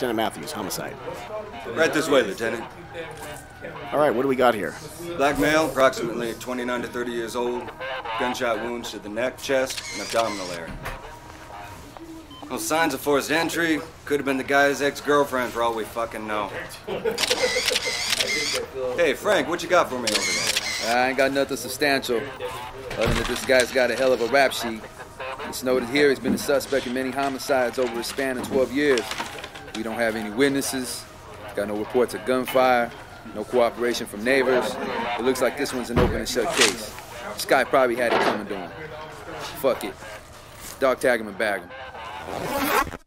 Lieutenant Matthews, homicide. Right this way, Lieutenant. All right, what do we got here? Black male, approximately 29 to 30 years old. Gunshot wounds to the neck, chest, and abdominal area. No signs of forced entry. Could have been the guy's ex-girlfriend for all we fucking know. Hey, Frank, what you got for me over there? I ain't got nothing substantial, other than that this guy's got a hell of a rap sheet. It's noted here he's been a suspect in many homicides over a span of 12 years. We don't have any witnesses, got no reports of gunfire, no cooperation from neighbors. It looks like this one's an open and shut case. This guy probably had it coming to him. Fuck it. Dog tag him and bag him.